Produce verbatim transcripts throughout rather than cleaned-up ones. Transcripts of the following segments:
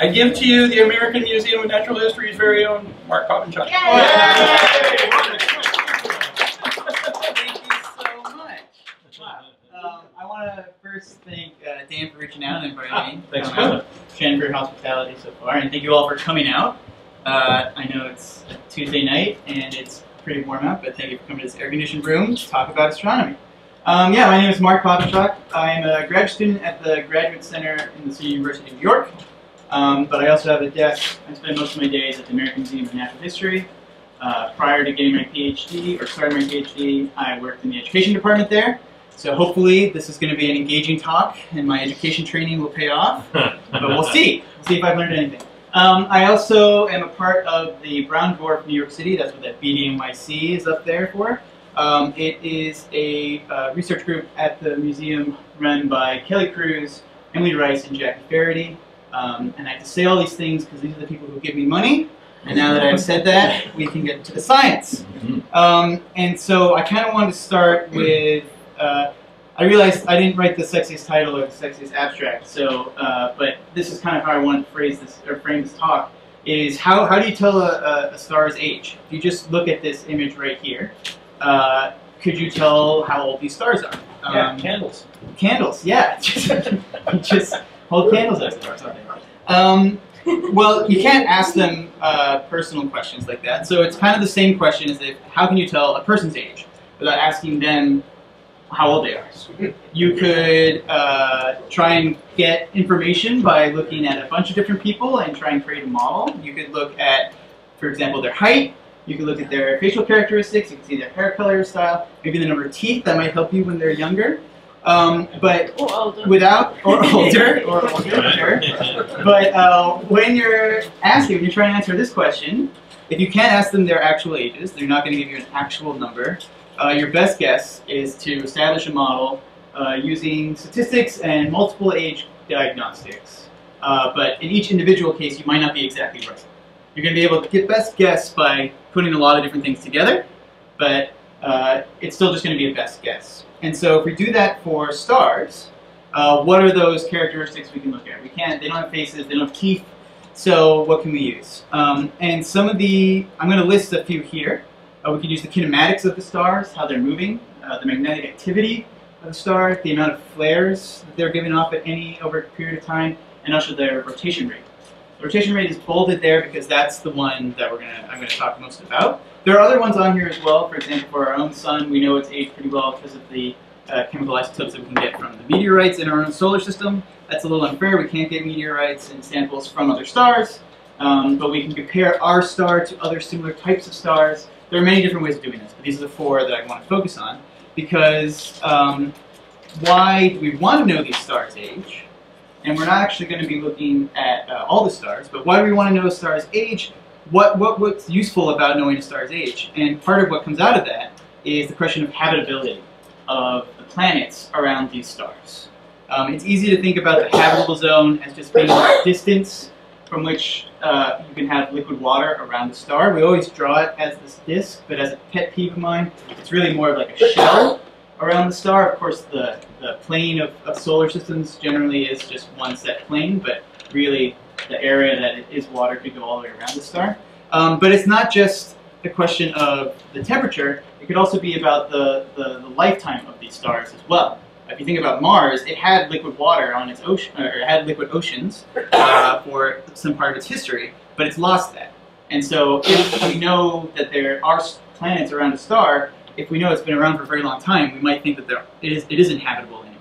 I give to you the American Museum of Natural History's very own Mark Popinchalk. Yay! Thank you so much. Um, I want to first thank uh, Dan for reaching out and inviting me. Ah, thanks, um, Shannon, for your hospitality so far, and thank you all for coming out. Uh, I know it's Tuesday night and it's pretty warm out, but thank you for coming to this air-conditioned room to talk about astronomy. Um, yeah, my name is Mark Popinchalk. I am a grad student at the Graduate Center in the City University of New York. Um, but I also have a desk. I spend most of my days at the American Museum of Natural History. Uh, prior to getting my PhD, or starting my PhD, I worked in the education department there. So hopefully this is going to be an engaging talk, and my education training will pay off. But we'll see. We'll see if I've learned anything. Um, I also am a part of the Brown Dwarf New York City. That's what that B D N Y C is up there for. Um, it is a uh, research group at the museum run by Kelly Cruz, Emily Rice, and Jackie Faraday. Um, and I have to say all these things because these are the people who give me money. And now that I've said that, we can get to the science. Um, and so I kind of want to start with, uh, I realized I didn't write the sexiest title or the sexiest abstract, so, uh, but this is kind of how I want to phrase this, or frame this talk, is how, how do you tell a, a star's age? If you just look at this image right here, uh, could you tell how old these stars are? Um, yeah, candles. Candles, yeah. just... Hold candles up. Um, well, you can't ask them uh, personal questions like that. So it's kind of the same question as if, how can you tell a person's age without asking them how old they are? You could uh, try and get information by looking at a bunch of different people and try and create a model. You could look at, for example, their height. You can look at their facial characteristics. You can see their hair color, style, maybe the number of teeth. That might help you when they're younger. Um, but or without, or older, or older, sure. But uh, when you're asking, when you're trying to answer this question, if you can't ask them their actual ages, they're not going to give you an actual number, uh, your best guess is to establish a model uh, using statistics and multiple age diagnostics. Uh, but in each individual case, you might not be exactly right. You're going to be able to get best guess by putting a lot of different things together, but uh, it's still just going to be a best guess. And so if we do that for stars, uh, what are those characteristics we can look at? We can't, they don't have faces, they don't have teeth, so what can we use? Um, and some of the, I'm going to list a few here. Uh, we can use the kinematics of the stars, how they're moving, uh, the magnetic activity of the star, the amount of flares that they're giving off at any, over a period of time, and also their rotation rate. The rotation rate is bolded there because that's the one that we're gonna, I'm going to talk most about. There are other ones on here as well. For example, for our own sun, we know it's aged pretty well because of the uh, chemical isotopes that we can get from the meteorites in our own solar system. That's a little unfair. We can't get meteorites and samples from other stars, um, but we can compare our star to other similar types of stars. There are many different ways of doing this, but these are the four that I want to focus on because um, why do we want to know these stars' age? And we're not actually going to be looking at uh, all the stars, but why do we want to know a star's age? What, what, what's useful about knowing a star's age? And part of what comes out of that is the question of habitability of the planets around these stars. Um, it's easy to think about the habitable zone as just being a distance from which uh, you can have liquid water around the star. We always draw it as this disk, but as a pet peeve of mine, it's really more of like a shell around the star. Of course, the, the plane of, of solar systems generally is just one set plane, but really the area that it is water could go all the way around the star. Um, but it's not just a question of the temperature, it could also be about the, the, the lifetime of these stars as well. If you think about Mars, it had liquid water on its ocean, or it had liquid oceans uh, for some part of its history, but it's lost that. And so if we know that there are planets around a star, if we know it's been around for a very long time, we might think that there, it, is, it isn't habitable anymore.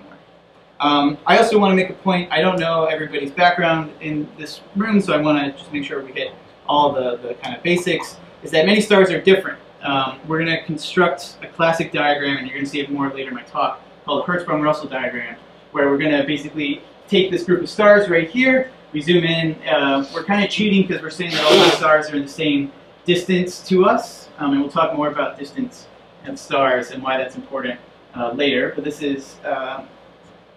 Um, I also want to make a point. I don't know everybody's background in this room, so I want to just make sure we hit all the, the kind of basics, is that many stars are different. Um, we're going to construct a classic diagram, and you're going to see it more later in my talk, called the Hertzsprung-Russell diagram, where we're going to basically take this group of stars right here, we zoom in. Uh, we're kind of cheating because we're saying that all the stars are in the same distance to us, um, and we'll talk more about distance of stars and why that's important uh, later. But this is uh,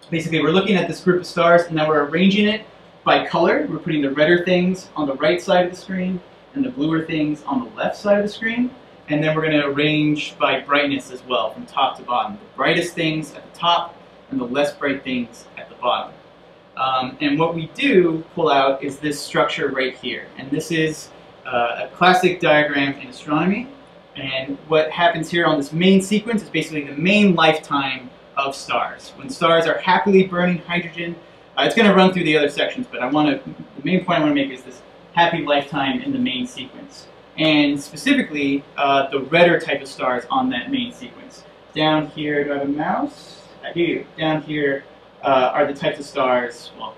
basically we're looking at this group of stars and then we're arranging it by color. We're putting the redder things on the right side of the screen and the bluer things on the left side of the screen. And then we're going to arrange by brightness as well from top to bottom. The brightest things at the top and the less bright things at the bottom. Um, and what we do pull out is this structure right here. And this is uh, a classic diagram in astronomy. And what happens here on this main sequence is basically the main lifetime of stars. When stars are happily burning hydrogen, uh, it's going to run through the other sections, but I want to, the main point I want to make is this happy lifetime in the main sequence. And specifically, uh, the redder type of stars on that main sequence. Down here, do I have a mouse? I do. Down here uh, are the types of stars, well,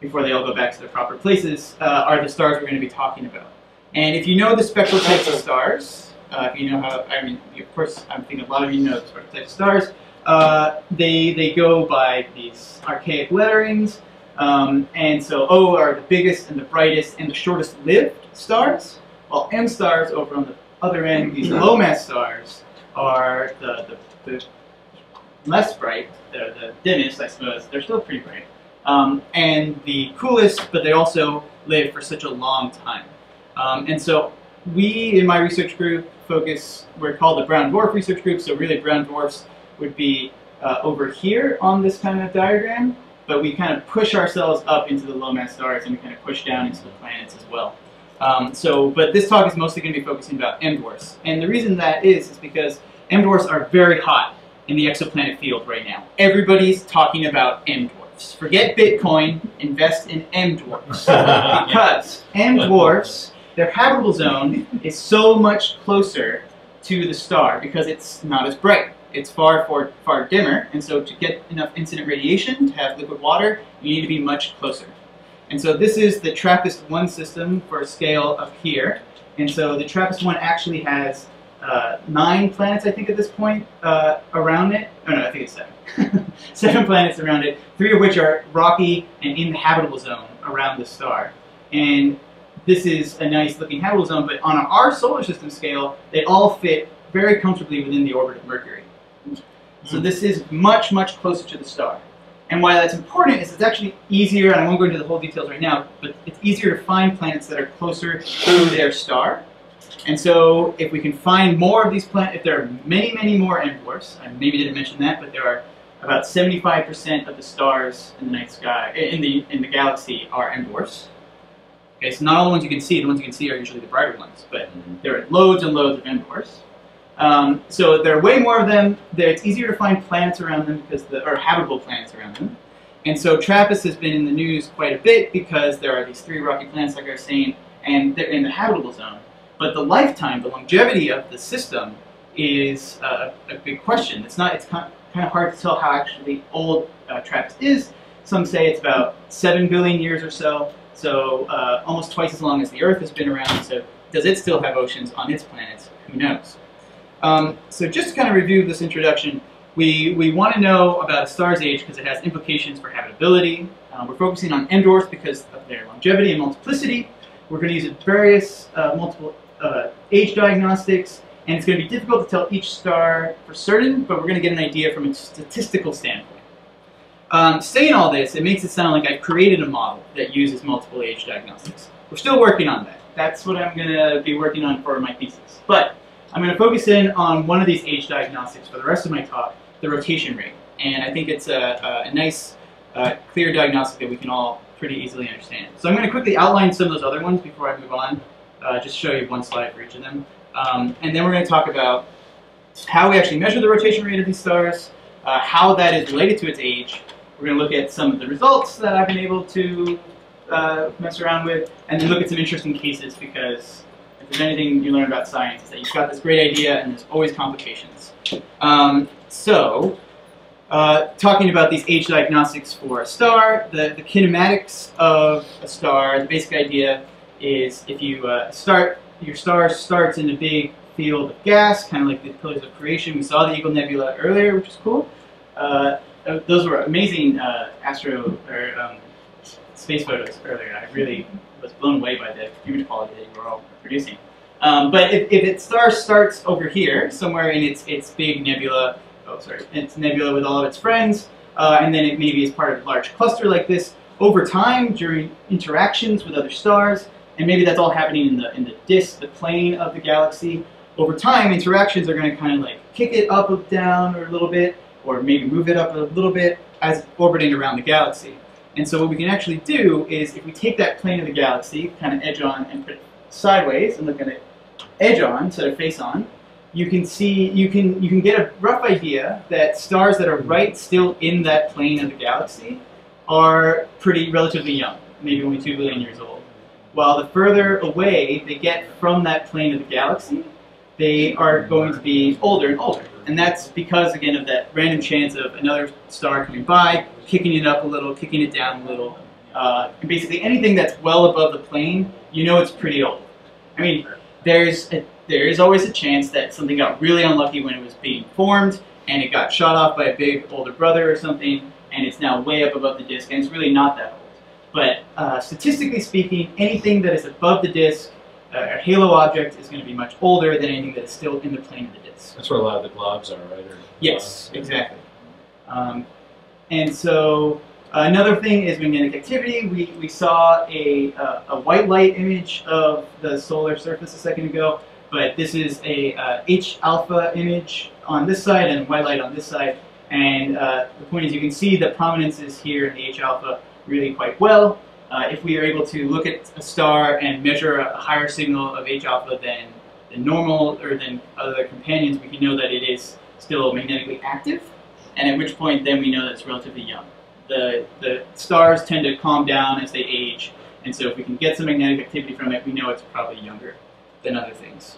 before they all go back to their proper places, uh, are the stars we're going to be talking about. And if you know the spectral types of stars, uh, if you know how, I mean, of course, I'm thinking a lot of you know the spectral types of stars, Uh, they, they go by these archaic letterings, um, and so O are the biggest and the brightest and the shortest lived stars, while M stars over on the other end, these low mass stars, are the, the, the less bright, the, the dimmest, I suppose, they're still pretty bright, um, and the coolest, but they also live for such a long time. Um, and so we, in my research group, focus, we're called the Brown Dwarf Research Group, so really brown dwarfs would be uh, over here on this kind of diagram, but we kind of push ourselves up into the low mass stars and we kind of push down into the planets as well. Um, so, but this talk is mostly going to be focusing about M dwarfs, and the reason that is is because M dwarfs are very hot in the exoplanet field right now. Everybody's talking about M dwarfs. Forget Bitcoin, invest in M dwarfs because M dwarfs, their habitable zone is so much closer to the star because it's not as bright. It's far, far, far dimmer, and so to get enough incident radiation to have liquid water, you need to be much closer. And so this is the TRAPPIST one system for a scale up here. And so the TRAPPIST one actually has uh, nine planets, I think, at this point uh, around it. Oh no, I think it's seven. Seven planets around it, three of which are rocky and in the habitable zone around the star. And this is a nice looking habitable zone, but on our solar system scale, they all fit very comfortably within the orbit of Mercury. So this is much, much closer to the star. And why that's important is it's actually easier, and I won't go into the whole details right now, but it's easier to find planets that are closer to their star. And so if we can find more of these planets, if there are many, many more M dwarfs, I maybe didn't mention that, but there are about seventy-five percent of the stars in the night sky, in the, in the galaxy are M dwarfs. Okay, so not all the ones you can see, the ones you can see are usually the brighter ones, but there are loads and loads of M dwarfs. Um, so there are way more of them. It's easier to find planets around them because the, or habitable planets around them. And so TRAPPIST has been in the news quite a bit because there are these three rocky planets, like I was saying, and they're in the habitable zone. But the lifetime, the longevity of the system is uh, a big question. It's not. It's kind of hard to tell how actually old uh, TRAPPIST is. Some say it's about seven billion years or so. So uh, almost twice as long as the Earth has been around. So does it still have oceans on its planets? Who knows? Um, so just to kind of review this introduction, we, we want to know about a star's age because it has implications for habitability. Uh, we're focusing on M dwarfs because of their longevity and multiplicity. We're going to use various uh, multiple uh, age diagnostics, and it's going to be difficult to tell each star for certain, but we're going to get an idea from a statistical standpoint. Um, saying all this, it makes it sound like I've created a model that uses multiple age diagnostics. We're still working on that. That's what I'm going to be working on for my thesis. But I'm going to focus in on one of these age diagnostics for the rest of my talk, the rotation rate. And I think it's a, a, a nice, uh, clear diagnostic that we can all pretty easily understand. So I'm going to quickly outline some of those other ones before I move on, uh, just show you one slide for each of them. Um, and then we're going to talk about how we actually measure the rotation rate of these stars, uh, how that is related to its age. We're going to look at some of the results that I've been able to uh, mess around with, and then look at some interesting cases because if there's anything you learn about science, is that you've got this great idea and there's always complications. Um, so, uh, talking about these age diagnostics for a star, the, the kinematics of a star, the basic idea is if you uh, start, your star starts in a big field of gas, kind of like the Pillars of Creation. We saw the Eagle Nebula earlier, which is cool. Uh, those were amazing uh, astro, or um, space photos earlier. I really was blown away by the image quality that you were all producing. Um, but if, if its star starts over here, somewhere in its its big nebula, oh sorry, its nebula with all of its friends, uh, and then it maybe is part of a large cluster like this, over time during interactions with other stars, and maybe that's all happening in the in the disk, the plane of the galaxy. Over time, interactions are going to kind of like kick it up or down or a little bit, or maybe move it up a little bit as orbiting around the galaxy. And so what we can actually do is, if we take that plane of the galaxy, kind of edge on, and put it sideways, and look at it edge on instead of face on, you can see, you can you can get a rough idea that stars that are right still in that plane of the galaxy are pretty relatively young, maybe only two billion years old. While the further away they get from that plane of the galaxy, they are going to be older and older. And that's because, again, of that random chance of another star coming by, kicking it up a little, kicking it down a little. Uh, and basically anything that's well above the plane, you know it's pretty old. I mean, there's a, there is always a chance that something got really unlucky when it was being formed, and it got shot off by a big older brother or something, and it's now way up above the disk, and it's really not that old. But uh, statistically speaking, anything that is above the disk, a halo object, is going to be much older than anything that's still in the plane of the disk. That's where a lot of the globs are, right? Or yes, globs. Exactly. Um, and so uh, another thing is magnetic activity. We, we saw a, uh, a white light image of the solar surface a second ago, but this is a uh, H alpha image on this side and white light on this side. And uh, the point is, you can see the prominences here in the H alpha really quite well. Uh, if we are able to look at a star and measure a higher signal of H alpha than the normal or than other companions, we can know that it is still magnetically active, and at which point then we know that it's relatively young. The, the stars tend to calm down as they age, and so if we can get some magnetic activity from it, we know it's probably younger than other things.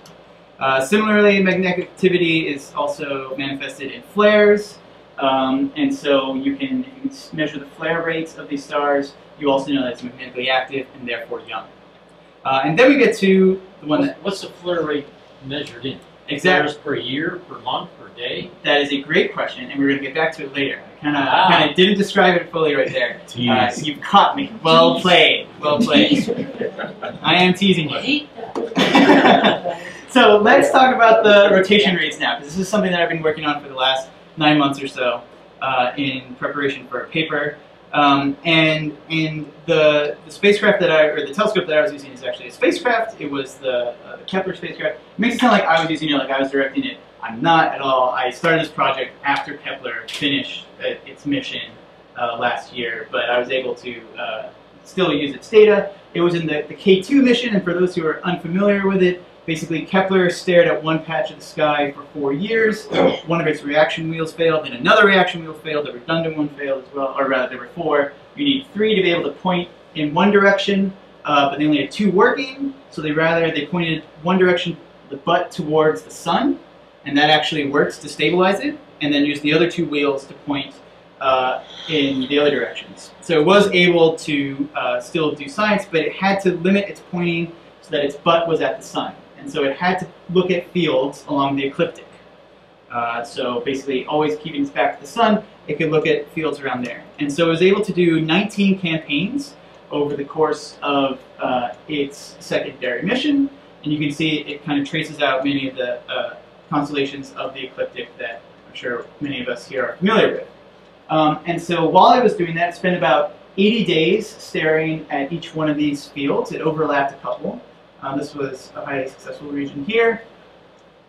Uh, similarly, magnetic activity is also manifested in flares, um, and so you can, you can measure the flare rates of these stars. You also know that it's magnetically active and therefore young. Uh, and then we get to the one what's, that... What's the flare rate measured in? Exactly. Flares per year, per month, per day? That is a great question, and we're going to get back to it later. I kind of ah. kind of didn't describe it fully right there. Uh, you've caught me. Well played. Well played. I am teasing you. So let's talk about the rotation rates now, because this is something that I've been working on for the last nine months or so uh, in preparation for a paper. Um, and and the, the spacecraft that I, or the telescope that I was using is actually a spacecraft. It was the, uh, the Kepler spacecraft. It makes it sound like I was using it, like I was directing it. I'm not at all. I started this project after Kepler finished its mission uh, last year, but I was able to uh, still use its data. It was in the, the K two mission, and for those who are unfamiliar with it, basically Kepler stared at one patch of the sky for four years. One of its reaction wheels failed, then another reaction wheel failed, the redundant one failed as well, or rather there were four. You need three to be able to point in one direction, uh, but they only had two working, so they rather, they pointed one direction, the butt towards the sun, and that actually works to stabilize it, and then use the other two wheels to point uh, in the other directions. So it was able to uh, still do science, but it had to limit its pointing so that its butt was at the sun. And so it had to look at fields along the ecliptic. Uh, so basically always keeping its back to the sun, it could look at fields around there. And so it was able to do nineteen campaigns over the course of uh, its secondary mission. And you can see it kind of traces out many of the uh, constellations of the ecliptic that I'm sure many of us here are familiar with. Um, and so while I was doing that, I spent about eighty days staring at each one of these fields. It overlapped a couple. Uh, this was a highly successful region here.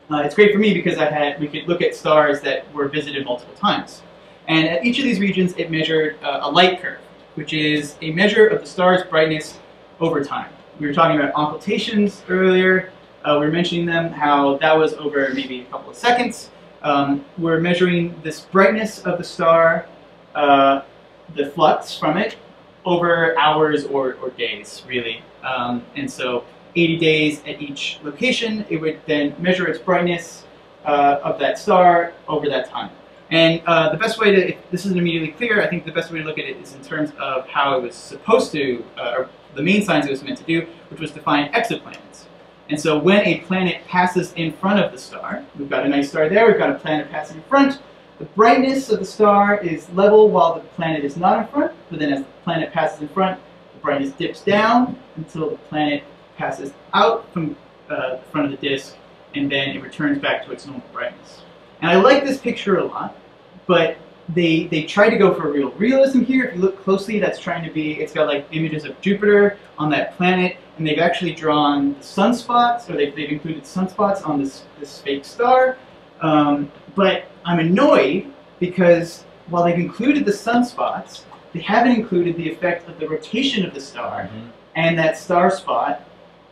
Uh, it's great for me because I had we could look at stars that were visited multiple times. And at each of these regions, it measured uh, a light curve, which is a measure of the star's brightness over time. We were talking about occultations earlier. Uh, we were mentioning them, how that was over maybe a couple of seconds. Um, we're measuring this brightness of the star, uh, the flux from it, over hours or, or days, really. Um, and so eighty days at each location, it would then measure its brightness uh, of that star over that time. And uh, the best way to, if this isn't immediately clear, I think the best way to look at it is in terms of how it was supposed to, uh, or the main science it was meant to do, which was to find exoplanets. And so when a planet passes in front of the star, we've got a nice star there, we've got a planet passing in front, the brightness of the star is level while the planet is not in front, but then as the planet passes in front, the brightness dips down until the planet passes out from uh, the front of the disk, and then it returns back to its normal brightness. And I like this picture a lot, but they they try to go for real realism here. If you look closely, that's trying to be, it's got like images of Jupiter on that planet, and they've actually drawn the sunspots, or they've, they've included sunspots on this, this fake star. Um, but I'm annoyed because while they've included the sunspots, they haven't included the effect of the rotation of the star mm-hmm. and that star spot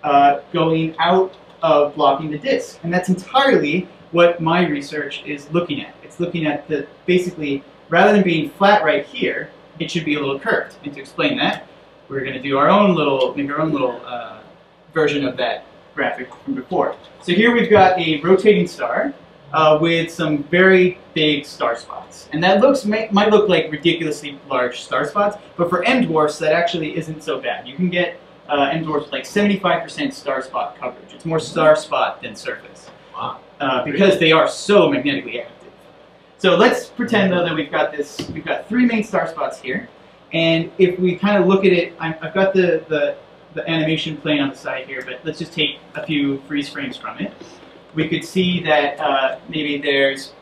uh, going out of blocking the disk. And that's entirely what my research is looking at. It's looking at the, basically, rather than being flat right here, it should be a little curved. And to explain that, we're going to do our own little, make our own little uh, version of that graphic from before. So here we've got a rotating star uh, with some very big star spots. And that looks may, might look like ridiculously large star spots, but for M dwarfs, that actually isn't so bad. You can get uh, M dwarfs like seventy-five percent star spot coverage. It's more star spot than surface. Wow. Uh, because they are so magnetically active. So let's pretend though that we've got this, we've got three main star spots here. And if we kind of look at it, I'm, I've got the, the, the animation playing on the side here, but let's just take a few freeze frames from it. We could see that uh, maybe there's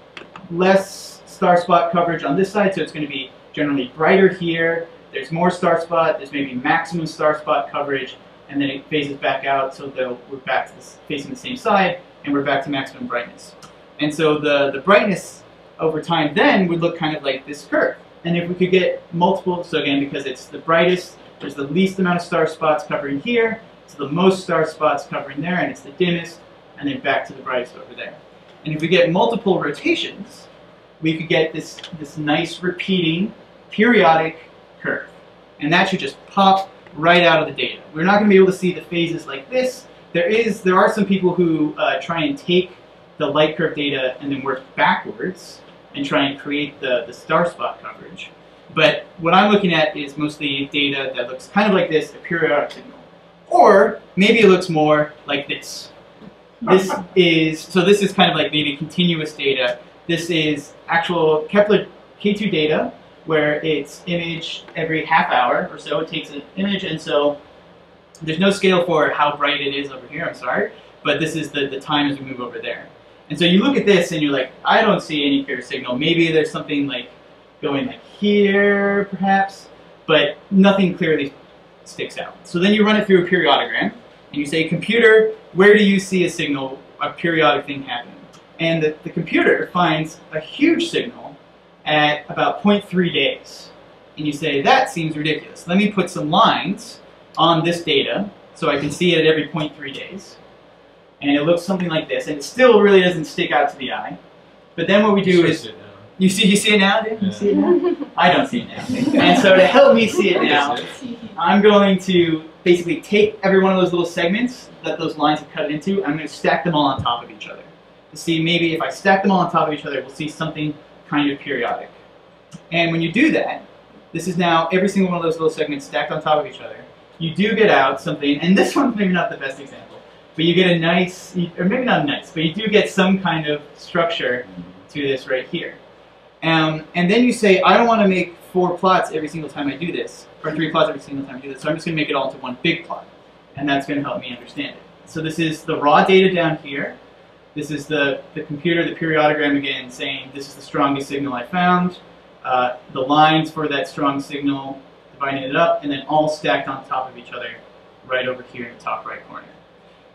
less star spot coverage on this side, so it's going to be generally brighter here. There's more star spot, there's maybe maximum star spot coverage, and then it phases back out so that we're back to this, facing the same side, and we're back to maximum brightness. And so the, the brightness over time then would look kind of like this curve. And if we could get multiple, so again, because it's the brightest, there's the least amount of star spots covering here, it's the most star spots covering there, and it's the dimmest, and then back to the brightest over there. And if we get multiple rotations, we could get this, this nice repeating periodic curve. And that should just pop right out of the data. We're not going to be able to see the phases like this. There is, there are some people who uh, try and take the light curve data and then work backwards and try and create the, the star spot coverage. But what I'm looking at is mostly data that looks kind of like this, a periodic signal. Or maybe it looks more like this. This is, so this is kind of like maybe continuous data. This is actual Kepler K two data where it's imaged every half hour or so. It takes an image, and so there's no scale for how bright it is over here, I'm sorry, but this is the, the time as we move over there. And so you look at this and you're like, I don't see any clear signal. Maybe there's something like going like here, perhaps, but nothing clearly sticks out. So then you run it through a periodigram and you say, computer, where do you see a signal, a periodic thing happening? And the, the computer finds a huge signal at about zero point three days. And you say, that seems ridiculous. Let me put some lines on this data so I can see it at every zero point three days. And it looks something like this, and it still really doesn't stick out to the eye. But then what we do is, you see, you see it now, dude? You see it now? I don't see it now. And so to help me see it now, I'm going to basically take every one of those little segments that those lines have cut into, and I'm going to stack them all on top of each other. To see, maybe if I stack them all on top of each other, we'll see something kind of periodic. And when you do that, this is now every single one of those little segments stacked on top of each other. You do get out something, and this one's maybe not the best example. But you get a nice, or maybe not nice, but you do get some kind of structure to this right here. Um, and then you say, I don't want to make four plots every single time I do this, or three plots every single time I do this, so I'm just going to make it all into one big plot. And that's going to help me understand it. So this is the raw data down here. This is the, the computer, the periodigram again, saying this is the strongest signal I found. Uh, the lines for that strong signal, dividing it up, and then all stacked on top of each other right over here in the top right corner.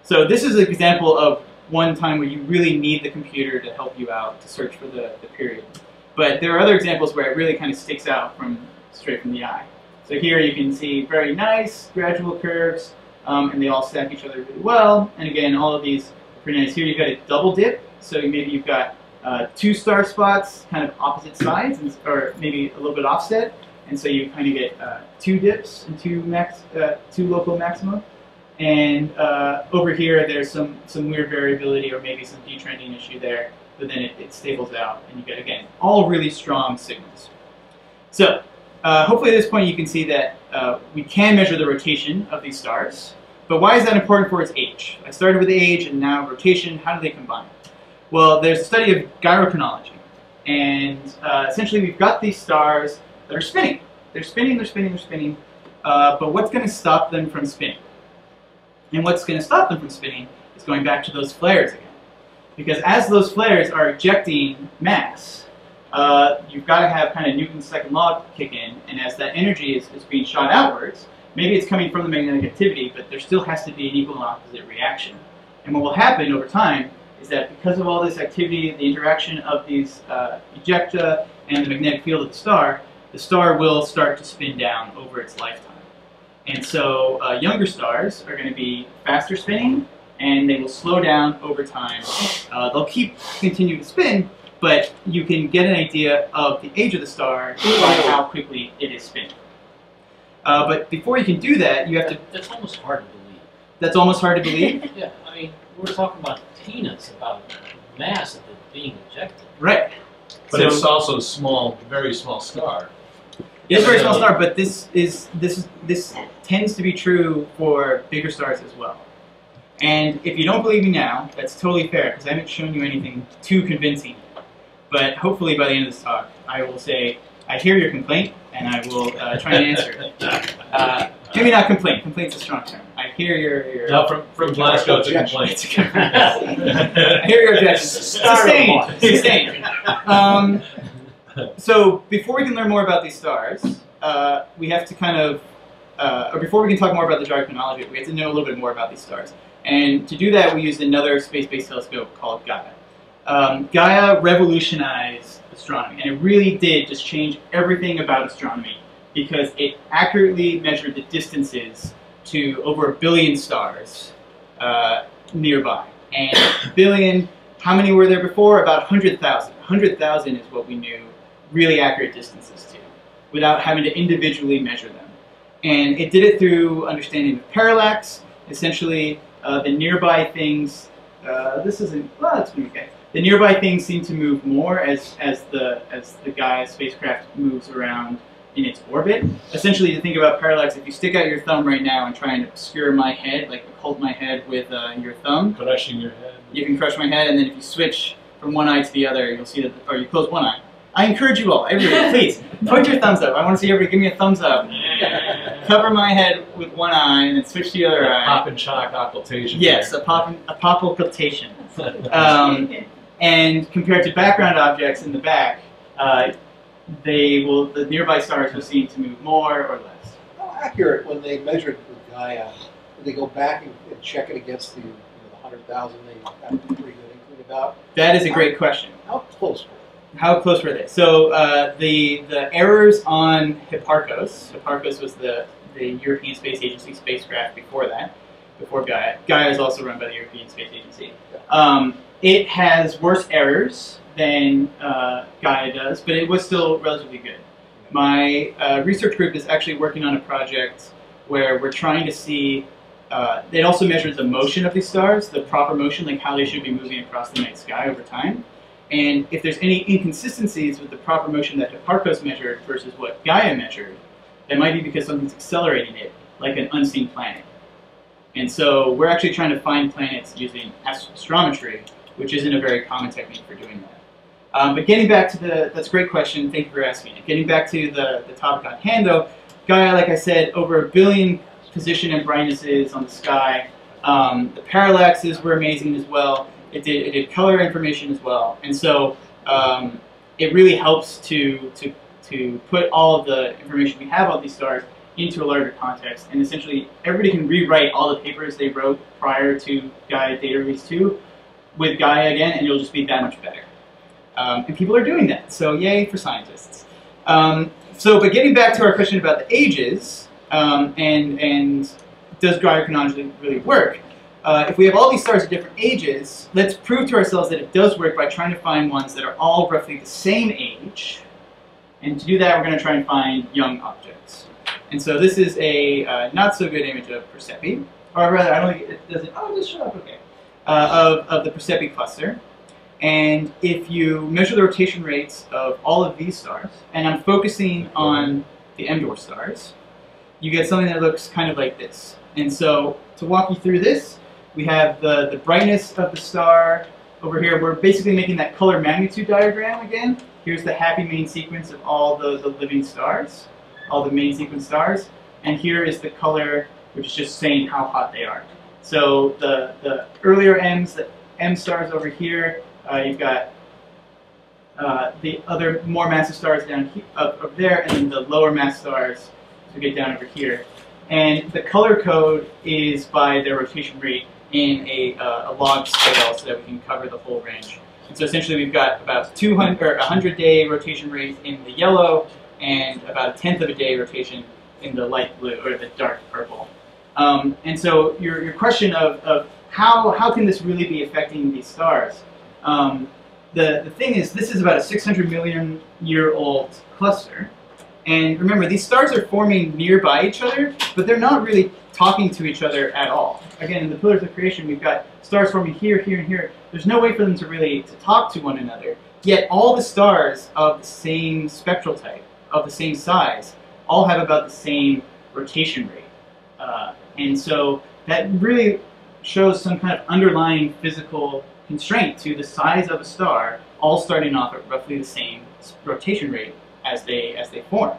So this is an example of one time where you really need the computer to help you out to search for the, the period. But there are other examples where it really kind of sticks out from straight from the eye. So here you can see very nice gradual curves, um, and they all stack each other really well. And again, all of these are pretty nice. Here you've got a double dip, so maybe you've got uh, two star spots, kind of opposite sides, and, or maybe a little bit offset. And so you kind of get uh, two dips and two, max, uh, two local maxima. And uh, over here, there's some, some weird variability or maybe some detrending issue there, but then it, it stables out and you get, again, all really strong signals. So uh, hopefully at this point you can see that uh, we can measure the rotation of these stars, but why is that important for its age? I started with age and now rotation, how do they combine? Well, there's a study of gyrochronology, and uh, essentially we've got these stars that are spinning. They're spinning, they're spinning, they're spinning, uh, but what's going to stop them from spinning? And what's going to stop them from spinning is going back to those flares again. Because as those flares are ejecting mass, uh, you've got to have kind of Newton's second law kick in, and as that energy is, is being shot outwards, maybe it's coming from the magnetic activity, but there still has to be an equal and opposite reaction. And what will happen over time is that because of all this activity, the interaction of these uh, ejecta and the magnetic field of the star, the star will start to spin down over its lifetime. And so uh, younger stars are going to be faster spinning, and they will slow down over time. Uh, they'll keep continuing to spin, but you can get an idea of the age of the star by how quickly it is spinning. Uh, but before you can do that, you have to... That's almost hard to believe. That's almost hard to believe? Yeah, I mean, we're talking about peanuts, about mass of it being ejected. Right. But so, it's also a small, very small star. It is a very small star, but this is this this tends to be true for bigger stars as well. And if you don't believe me now, that's totally fair, because I haven't shown you anything too convincing. But hopefully by the end of this talk, I will say, I hear your complaint, and I will uh, try and answer it. Uh, maybe not complaint. Complaint's a strong term. I hear your... your no, from, from Glasgow to complaint. I hear your objections. Sustained. Sustained. Um, so before we can learn more about these stars, uh, we have to kind of... Uh, or before we can talk more about the dark chronology, we have to know a little bit more about these stars. And to do that, we used another space-based telescope called Gaia. Um, Gaia revolutionized astronomy, and it really did just change everything about astronomy, because it accurately measured the distances to over a billion stars uh, nearby. And a billion, how many were there before? About one hundred thousand. one hundred thousand is what we knew really accurate distances to, without having to individually measure them. And it did it through understanding of parallax, essentially uh, the nearby things, uh, this isn't, well, that's been okay. The nearby things seem to move more as, as the, as the Gaia spacecraft moves around in its orbit. Essentially, to think about parallax, if you stick out your thumb right now and try and obscure my head, like hold my head with uh, your thumb. Crushing your head. You can crush my head, and then if you switch from one eye to the other, you'll see that, the, or you close one eye. I encourage you all, everybody, please, point your thumbs up. I want to see everybody give me a thumbs up. Yeah. Cover my head with one eye and then switch the other eye. Popinchalk occultation. Yes, there. a pop a pop occultation. Um, and compared to background objects in the back, uh, they will the nearby stars will seem to move more or less. How accurate when they measured with Gaia? Did they go back and, and check it against the, you know, the hundred thousand they got pretty good inkling about? That is a great how, question. How close? How close were they? So uh, the the errors on Hipparcos. Hipparcos was the the European Space Agency spacecraft before that, before Gaia. Gaia is also run by the European Space Agency. Um, it has worse errors than uh, Gaia does, but it was still relatively good. My uh, research group is actually working on a project where we're trying to see. Uh, it also measures the motion of these stars, the proper motion, like how they should be moving across the night sky over time. And if there's any inconsistencies with the proper motion that Hipparcos measured versus what Gaia measured, that might be because something's accelerating it, like an unseen planet. And so we're actually trying to find planets using astrometry, which isn't a very common technique for doing that. Um, but getting back to the, that's a great question, thank you for asking it. Getting back to the, the topic on hand though, Gaia, like I said, over a billion position and brightnesses on the sky. Um, the parallaxes were amazing as well. It did, it did color information as well, and so um, it really helps to, to, to put all of the information we have on these stars into a larger context, and essentially everybody can rewrite all the papers they wrote prior to Gaia Data Release two with Gaia again, and it'll just be that much better. Um, and people are doing that, so yay for scientists. Um, so, but getting back to our question about the ages, um, and, and does Gaia chronology really work? Uh, if we have all these stars at different ages, let's prove to ourselves that it does work by trying to find ones that are all roughly the same age. And to do that, we're going to try and find young objects. And so this is a uh, not-so-good image of Praesepe. Or rather, I don't think it doesn't... Oh, just shut up, okay. Uh, of, of the Praesepe cluster. And if you measure the rotation rates of all of these stars, and I'm focusing on the M dwarf stars, you get something that looks kind of like this. And so to walk you through this, we have the, the brightness of the star over here. We're basically making that color magnitude diagram again. Here's the happy main sequence of all the, the living stars, all the main sequence stars. And here is the color, which is just saying how hot they are. So the, the earlier M's, the M stars over here, uh, you've got uh, the other more massive stars down here, up, up there, and then the lower mass stars as we get down over here. And the color code is by their rotation rate in a, uh, a log scale so that we can cover the whole range. And so essentially we've got about two hundred or one hundred day rotation rates in the yellow, and about a tenth of a day rotation in the light blue or the dark purple. Um, and so your, your question of, of how, how can this really be affecting these stars? Um, the, the thing is, this is about a six hundred million year old cluster. And remember, these stars are forming nearby each other, but they're not really talking to each other at all. Again, in the Pillars of Creation, we've got stars forming here, here, and here. There's no way for them to really to talk to one another. Yet all the stars of the same spectral type, of the same size, all have about the same rotation rate. Uh, and so that really shows some kind of underlying physical constraint to the size of a star, all starting off at roughly the same rotation rate as they as they form.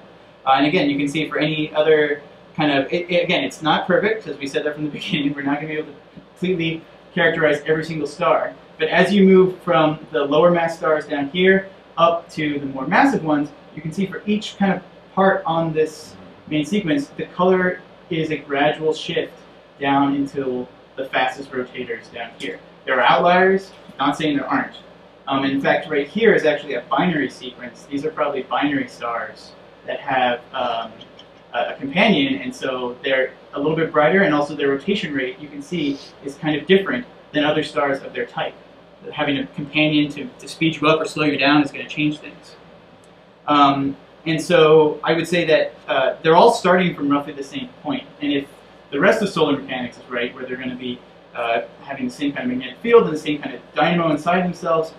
Uh, and again, you can see for any other kind of, it, it, again, it's not perfect, as we said that from the beginning, we're not going to be able to completely characterize every single star. But as you move from the lower mass stars down here up to the more massive ones, you can see for each kind of part on this main sequence, the color is a gradual shift down into the fastest rotators down here. There are outliers, not saying there aren't. Um, in fact, right here is actually a binary sequence. These are probably binary stars that have um, a companion, and so they're a little bit brighter, and also their rotation rate, you can see, is kind of different than other stars of their type. Having a companion to, to speed you up or slow you down is going to change things. Um, and so I would say that uh, they're all starting from roughly the same point. And if the rest of solar mechanics is right, where they're going to be uh, having the same kind of magnetic field and the same kind of dynamo inside themselves,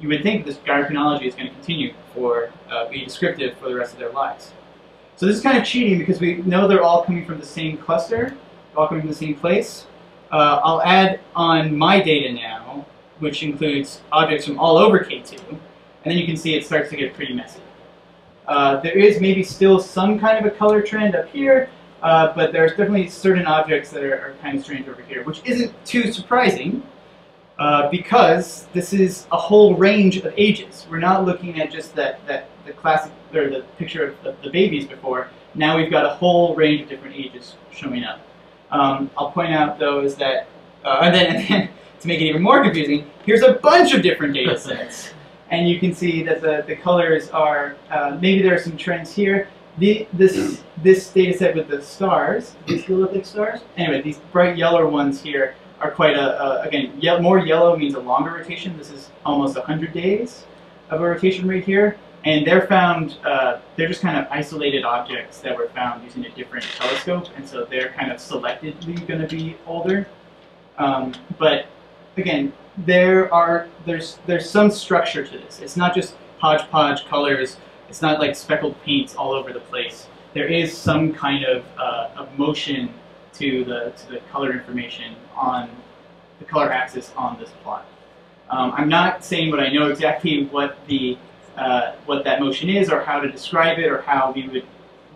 you would think this gyro chronology is going to continue for uh, be descriptive for the rest of their lives. So this is kind of cheating because we know they're all coming from the same cluster, they're all coming from the same place. Uh, I'll add on my data now, which includes objects from all over K two, and then you can see it starts to get pretty messy. Uh, there is maybe still some kind of a color trend up here, uh, but there's definitely certain objects that are, are kind of strange over here, which isn't too surprising uh, because this is a whole range of ages. We're not looking at just that, that the classic or the picture of the, the babies before. Now we've got a whole range of different ages showing up. Um, I'll point out though is that, uh, and then, and then to make it even more confusing, here's a bunch of different data sets. And you can see that the, the colors are, uh, maybe there are some trends here. The, this this data set with the stars, these galactic stars, anyway, these bright yellow ones here are quite a, a again, ye more yellow means a longer rotation. This is almost one hundred days of a rotation rate here. And they're found, uh, they're just kind of isolated objects that were found using a different telescope. And so they're kind of selectively going to be older. Um, but again, there are, there's, there's some structure to this. It's not just hodgepodge colors. It's not like speckled paints all over the place. There is some kind of, uh, of motion to the, to the color information on the color axis on this plot. Um, I'm not saying what I know exactly what the Uh, what that motion is, or how to describe it, or how we would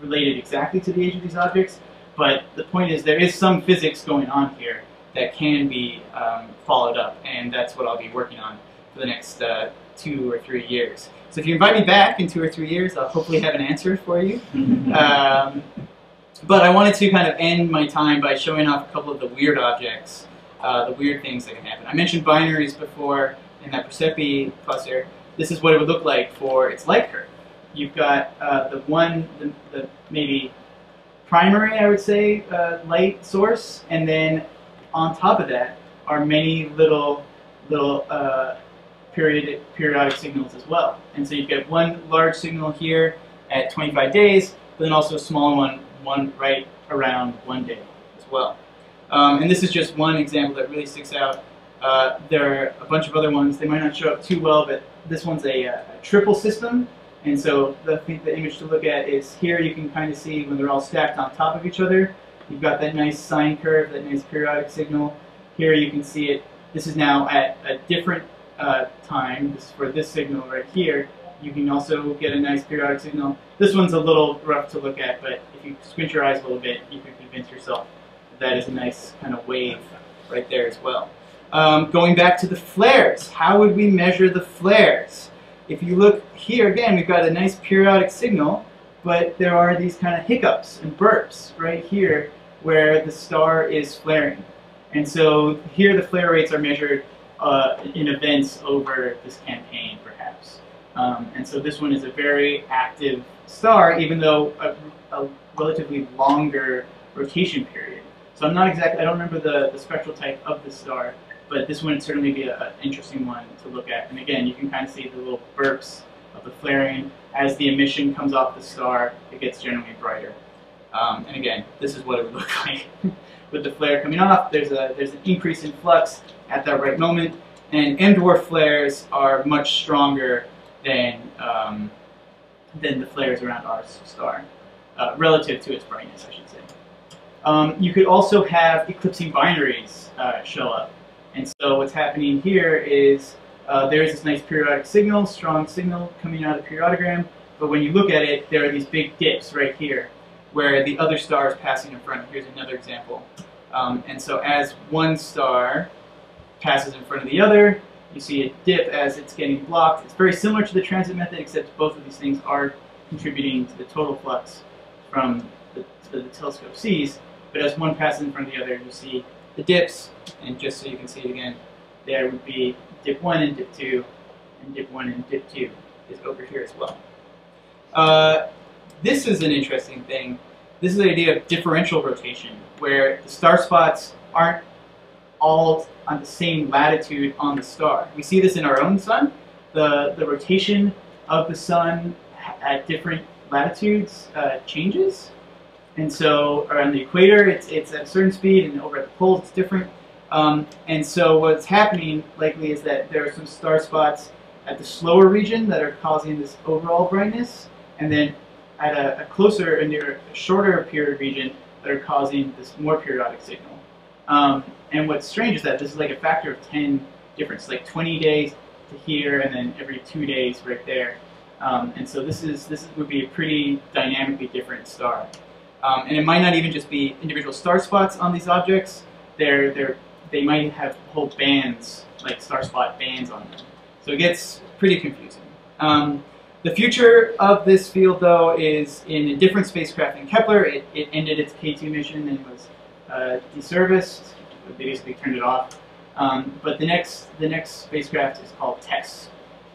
relate it exactly to the age of these objects. But the point is, there is some physics going on here that can be um, followed up, and that's what I'll be working on for the next uh, two or three years. So if you invite me back in two or three years, I'll hopefully have an answer for you. um, but I wanted to kind of end my time by showing off a couple of the weird objects, uh, the weird things that can happen. I mentioned binaries before in that Praesepe cluster. This is what it would look like for its light curve. You've got uh, the one, the, the maybe primary, I would say, uh, light source, and then on top of that are many little, little uh, periodic, periodic signals as well. And so you've got one large signal here at twenty-five days, but then also a small one, one right around one day as well. Um, and this is just one example that really sticks out. Uh, there are a bunch of other ones. They might not show up too well, but this one's a, a triple system. And so the, I think the image to look at is here. You can kind of see when they're all stacked on top of each other, you've got that nice sine curve, that nice periodic signal. Here you can see it. This is now at a different uh, time. This is for this signal right here. You can also get a nice periodic signal. This one's a little rough to look at, but if you squint your eyes a little bit, you can convince yourself that, that is a nice kind of wave right there as well. Um, going back to the flares, how would we measure the flares? If you look here, again, we've got a nice periodic signal, but there are these kind of hiccups and burps right here where the star is flaring. And so here the flare rates are measured uh, in events over this campaign, perhaps. Um, and so this one is a very active star, even though a, a relatively longer rotation period. So I'm not exactly, I don't remember the, the spectral type of the star, but this one would certainly be an interesting one to look at. And again, you can kind of see the little burps of the flaring. As the emission comes off the star, it gets generally brighter. Um, and again, this is what it would look like. With the flare coming off, there's a there's an increase in flux at that right moment. And M-dwarf flares are much stronger than, um, than the flares around our star, uh, relative to its brightness, I should say. Um, you could also have eclipsing binaries uh, show up. And so what's happening here is uh, there is this nice periodic signal, strong signal coming out of the periodogram, but when you look at it, there are these big dips right here where the other star is passing in front. Here's another example. Um, and so as one star passes in front of the other, you see a dip as it's getting blocked. It's very similar to the transit method, except both of these things are contributing to the total flux from the, the, the telescope sees. But as one passes in front of the other, you see the dips, and just so you can see it again, there would be dip one and dip two, and dip one and dip two is over here as well. Uh, this is an interesting thing. This is the idea of differential rotation, where the star spots aren't all on the same latitude on the star. We see this in our own sun. The, the rotation of the sun at different latitudes uh, changes. And so around the equator, it's, it's at a certain speed, and over at the poles, it's different. Um, and so what's happening likely is that there are some star spots at the slower region that are causing this overall brightness, and then at a, a closer and near, shorter period region that are causing this more periodic signal. Um, and what's strange is that this is like a factor of ten difference, like twenty days to here, and then every two days right there. Um, and so this is this would be a pretty dynamically different star. Um, and it might not even just be individual star spots on these objects. They're, they're, they might have whole bands, like star spot bands on them. So it gets pretty confusing. Um, the future of this field, though, is in a different spacecraft than Kepler. It, it ended its K two mission and was uh, deserviced. They basically turned it off. Um, but the next, the next spacecraft is called TESS.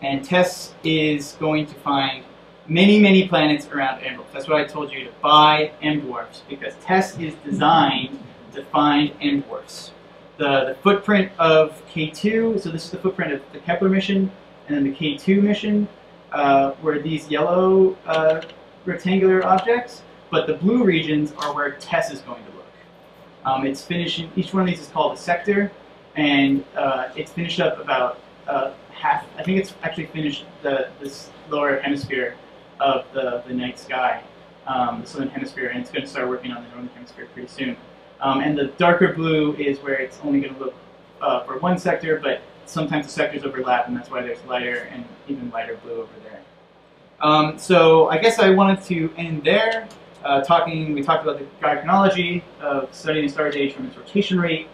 And TESS is going to find many, many planets around M-dwarfs. That's why I told you to buy M-dwarfs, because TESS is designed to find M-dwarfs. The, the footprint of K two, so this is the footprint of the Kepler mission, and then the K two mission, uh, were these yellow uh, rectangular objects, but the blue regions are where TESS is going to look. Um, it's finishing, each one of these is called a sector, and uh, it's finished up about uh, half, I think it's actually finished the, this lower hemisphere of the, the night sky, um, the southern hemisphere, and it's going to start working on the northern hemisphere pretty soon. Um, and the darker blue is where it's only going to look uh, for one sector, but sometimes the sectors overlap, and that's why there's lighter and even lighter blue over there. Um, so I guess I wanted to end there, uh, talking, we talked about the Gaia chronology of studying stars' age from its rotation rate,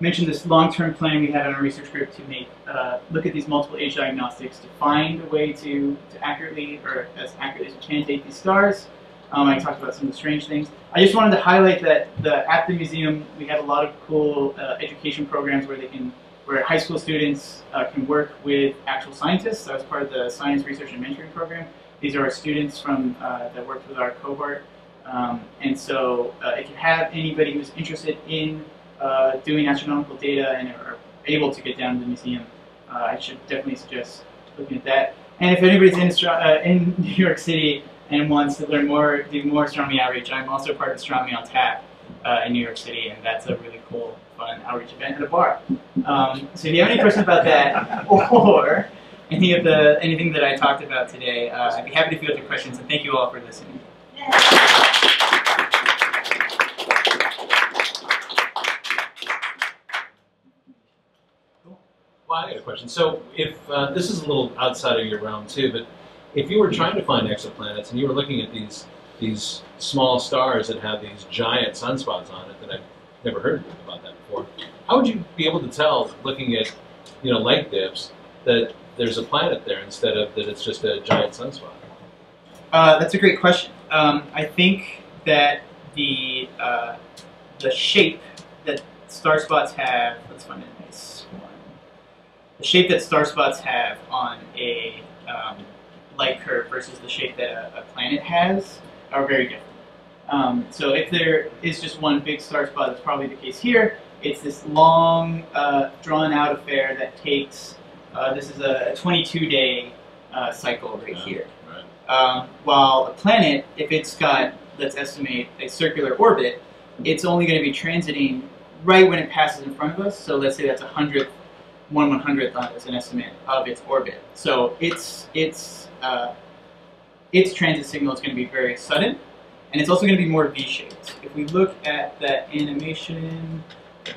mentioned this long-term plan we had in our research group to make, uh, look at these multiple age diagnostics to find a way to, to accurately, or as accurately as we can, date these stars. Um, I talked about some of the strange things. I just wanted to highlight that the, at the museum we had a lot of cool uh, education programs where they can, where high school students uh, can work with actual scientists. That was part of the Science Research and Mentoring Program. These are our students from uh, that worked with our cohort. Um, and so uh, if you have anybody who's interested in Uh, doing astronomical data and are able to get down to the museum, uh, I should definitely suggest looking at that. And if anybody's in, uh, in New York City and wants to learn more, do more astronomy outreach, I'm also part of Astronomy on Tap uh, in New York City, and that's a really cool, fun outreach event at a bar. Um, so if you have any questions about that or any of the anything that I talked about today, uh, I'd be happy to field your questions, and thank you all for listening. Well, I got a question. So if uh, this is a little outside of your realm too, but if you were trying to find exoplanets and you were looking at these these small stars that have these giant sunspots on it that I've never heard about that before, how would you be able to tell, looking at you know light dips, that there's a planet there instead of that it's just a giant sunspot? Uh, that's a great question. Um, I think that the uh, the shape that star spots have. Let's find it. The shape that star spots have on a um, light curve versus the shape that a, a planet has are very different. Um, so if there is just one big star spot, that's probably the case here. It's this long, uh, drawn-out affair that takes, uh, this is a twenty-two day uh, cycle right yeah, here. Right. Um, while a planet, if it's got, let's estimate, a circular orbit, it's only going to be transiting right when it passes in front of us. So let's say that's a hundredth, one one hundredth is an estimate of its orbit. So its, its, uh, its transit signal is going to be very sudden. And it's also going to be more V-shaped. If we look at that animation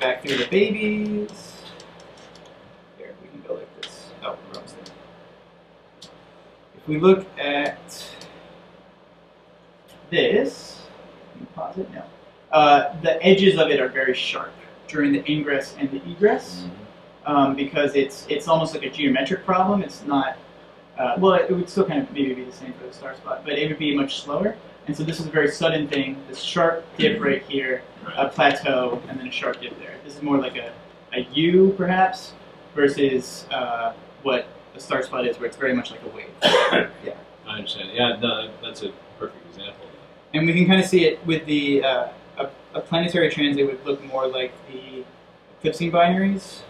back through the babies, there, we can go like this. Oh, wrong thing. If we look at this, can you pause it now? Uh, the edges of it are very sharp during the ingress and the egress, um, because it's it's almost like a geometric problem. It's not, uh, well, it would still kind of maybe be the same for the star spot, but it would be much slower. And so this is a very sudden thing, this sharp dip right here, a plateau, and then a sharp dip there. This is more like a, a U, perhaps, versus uh, what a star spot is, where it's very much like a wave. Yeah. I understand. Yeah, no, that's a perfect example. And we can kind of see it with the, uh, a, a planetary transit would look more like the eclipsing binaries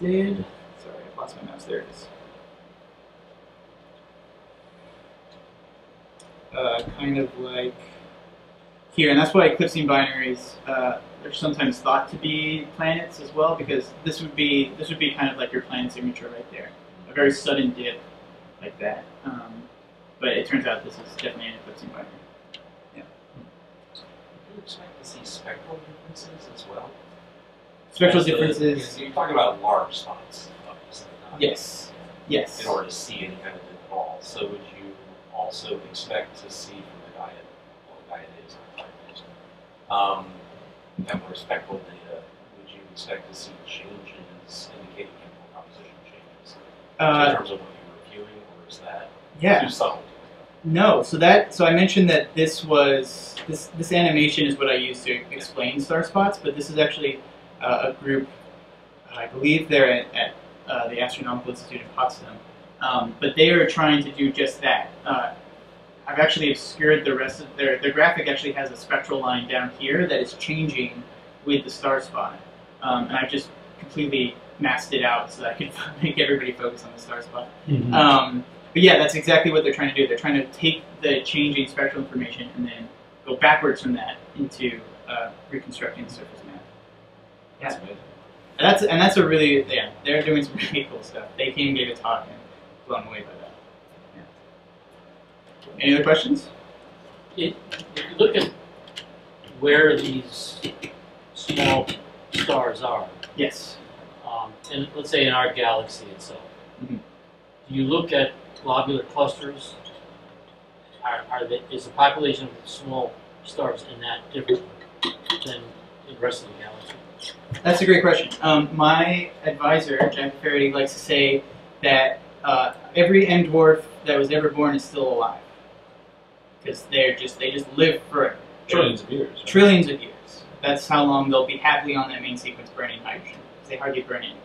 did. Sorry, I lost my mouse. There it is. Uh, kind of like here, and that's why eclipsing binaries uh, are sometimes thought to be planets as well, because this would be this would be kind of like your planet signature right there, a very sudden dip like that. Um, but it turns out this is definitely an eclipsing binary. Yeah. Do you expect to see spectral differences as well? Spectral as differences. The, so you're talking about large spots, obviously. Not yes. Yes. In order to see any kind of dip at all, so would you also expect to see from the Gaia, well, Gaia is not um, and more spectral data, would you expect to see changes indicating chemical composition changes uh, in terms of what you're reviewing, or is that yeah. too subtle? No, so that so I mentioned that this was this this animation is what I used to explain star spots, but this is actually uh, a group I believe they're at, at uh, the Astronomical Institute of Potsdam. Um, but they are trying to do just that. Uh, I've actually obscured the rest of their, their graphic actually has a spectral line down here that is changing with the star spot. Um, and I've just completely masked it out so that I can make everybody focus on the star spot. Mm-hmm. um, but yeah, that's exactly what they're trying to do. They're trying to take the changing spectral information and then go backwards from that into uh, reconstructing the surface map. Yeah. That's amazing. And that's, and that's a really, yeah, they're doing some really cool stuff. They came and gave a talk. And blown away by that. Yeah. Any other questions? It, if you look at where these small stars are, yes, um, and let's say in our galaxy itself, mm-hmm. do you look at globular clusters? Are, are they, is the population of small stars in that different than the rest of the galaxy? That's a great question. Um, my advisor, Jack Faraday, likes to say that Uh, every M dwarf that was ever born is still alive, because they're just they just live for trillions of years. Right? Trillions of years. That's how long they'll be happily on that main sequence burning hydrogen. They hardly burn anything.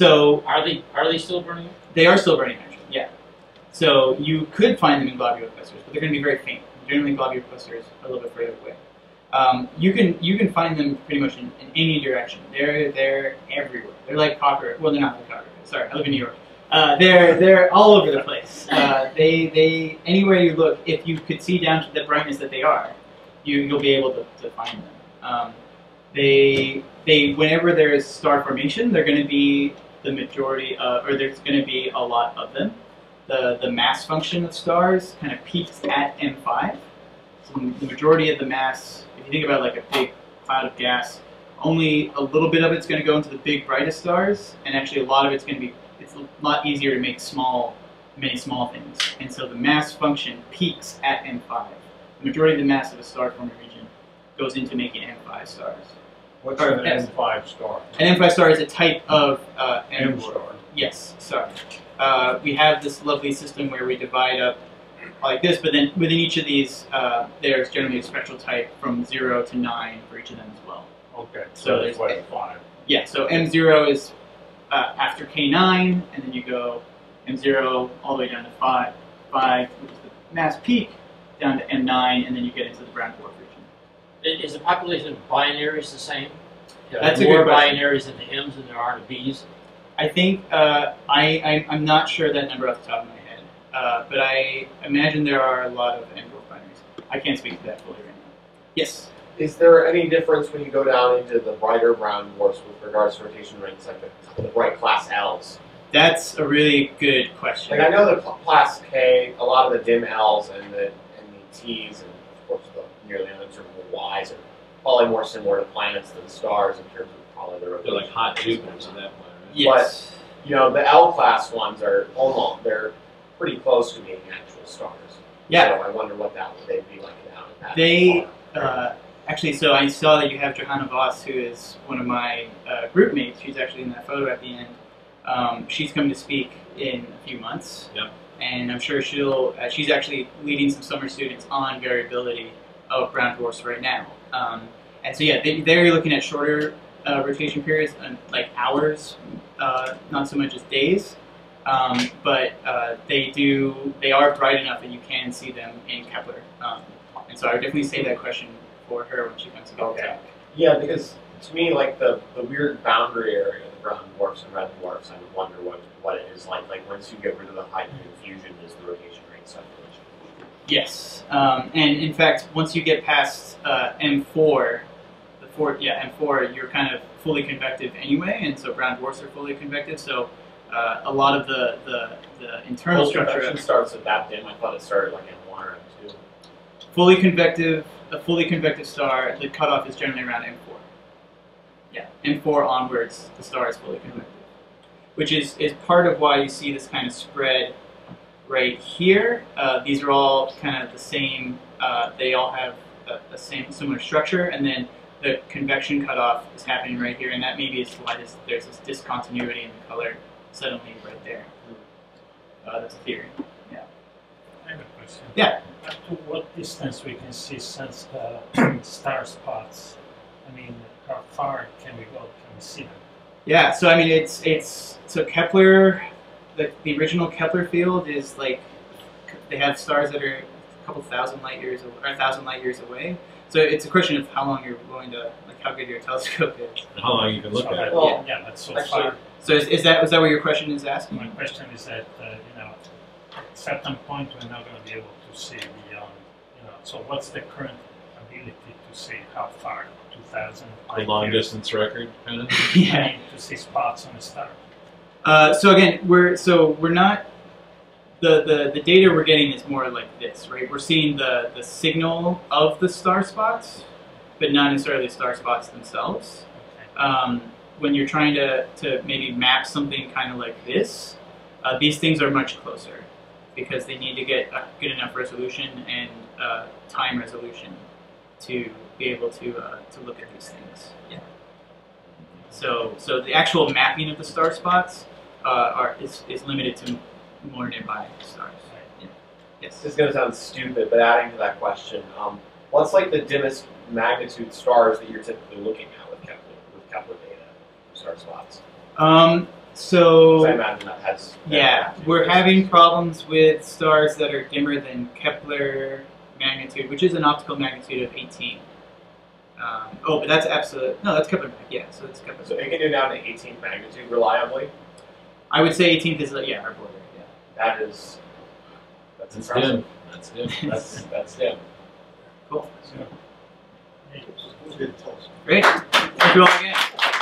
So are they are they still burning? They are still burning hydrogen. Yeah. So you could find them in globular clusters, but they're going to be very faint. Generally, globular clusters are a little bit further away. Um, you can you can find them pretty much in, in any direction. They're they're everywhere. They're like copper. Well, they're not like copper. Sorry, I live in New York. Uh, they're they're all over the place. Uh, they they anywhere you look, if you could see down to the brightness that they are, you you'll be able to, to find them. Um, they they whenever there is star formation, they're going to be the majority of, or there's going to be a lot of them. The the mass function of stars kind of peaks at M five. So the majority of the mass, if you think about like a big cloud of gas, only a little bit of it's going to go into the big brightest stars, and actually a lot of it's going to be. It's a lot easier to make small, many small things. And so the mass function peaks at M five. The majority of the mass of a star forming region goes into making M five stars. What's an M five star? An M five star is a type of uh, M, M star. Yes, sorry. Uh, we have this lovely system where we divide up like this, but then within each of these, uh, there's generally a spectral type from zero to nine for each of them as well. Okay, so, so there's what five. Yeah, so M zero is Uh, after K nine, and then you go M zero all the way down to five, N five, which is the mass peak, down to N nine, and then you get into the Brown Dwarf region. Is the population of binaries the same? There That's are a more good binaries in the M's than there are in the B's? I think, uh, I, I, I'm not sure that number off the top of my head, uh, but I imagine there are a lot of N dwarf binaries. I can't speak to that fully right now. Yes? Is there any difference when you go down into the brighter brown dwarfs with regards to rotation rings, like the, the bright class L's? That's a really good question. Like I know the class K, a lot of the dim L's and the, and the T's, and of course the nearly unobservable Y's are probably more similar to planets than stars in terms of probably the rotation. They're like hot Jupiters at that point, right? Yes. But, you know, the L class ones are almost, they're pretty close to being actual stars. Yeah. So I wonder what that would they'd be like down at that. They, far, right? uh, Actually, so I saw that you have Johanna Voss, who is one of my uh, group mates. She's actually in that photo at the end. Um, she's coming to speak in a few months. Yep. And I'm sure she'll, uh, she's actually leading some summer students on variability of brown dwarfs right now. Um, and so yeah, they, they're looking at shorter uh, rotation periods, like hours, uh, not so much as days. Um, but uh, they do, they are bright enough that you can see them in Kepler. Um, and so I would definitely save that question for her when she comes to okay. Yeah, because to me, like the, the weird boundary area of the brown dwarfs and red dwarfs, I would wonder what, what it is like. Like once you get rid of the hydrogen fusion, is the rotation rate separation? Yes, um, and in fact, once you get past uh, M four, the four, yeah, M four, you're kind of fully convective anyway, and so brown dwarfs are fully convective. So uh, a lot of the the, the internal well, structure of, starts at that dim. I thought it started like M one or M two. Fully convective. A fully convective star, the cutoff is generally around M four. Yeah, M four onwards, the star is fully convective, which is, is part of why you see this kind of spread right here. Uh, these are all kind of the same, uh, they all have a, a same similar structure, and then the convection cutoff is happening right here, and that maybe is why this, there's this discontinuity in the color suddenly right there. Uh, that's a theory. Yeah. I have a question. Yeah. Up to what distance we can see since, uh, star spots? I mean, how far can we go? Can we see them? Yeah. So I mean, it's it's so Kepler, the the original Kepler field is like they have stars that are a couple thousand light years or a thousand light years away. So it's a question of how long you're willing to like how good your telescope is. And how long you can look so, at it? Well, yeah, yeah, that's so actually, far. So is, is that is that what your question is asking? My question is that uh, you know, at a certain point we're not going to be able to see beyond, you know, so what's the current ability to see how far? two thousand? A long distance record, kind of? Yeah. I mean, to see spots on a star. Uh, so again, we're, so we're not, the, the, the data we're getting is more like this, right? We're seeing the, the signal of the star spots, but not necessarily the star spots themselves. Okay. Um, when you're trying to, to maybe map something kind of like this, uh, these things are much closer, because they need to get a good enough resolution and uh, time resolution to be able to uh, to look at these things. Yeah. So so the actual mapping of the star spots uh, are is, is limited to more nearby stars. Yeah. Yes. This is going to sound stupid, but adding to that question, um, what's like the dimmest magnitude stars that you're typically looking at with Kepler with Kepler data star spots? Um. So I imagine that has yeah, we're basis. having problems with stars that are dimmer than Kepler magnitude, which is an optical magnitude of eighteen. Um, oh, but that's absolute. No, that's Kepler. Yeah, so that's Kepler. So it can do down to eighteenth magnitude reliably. I would say eighteenth is like, yeah, our border. Yeah, that is that's impressive. That's dim. That's dim. that's that's dim. Cool. So, hey, great. Thank you all again.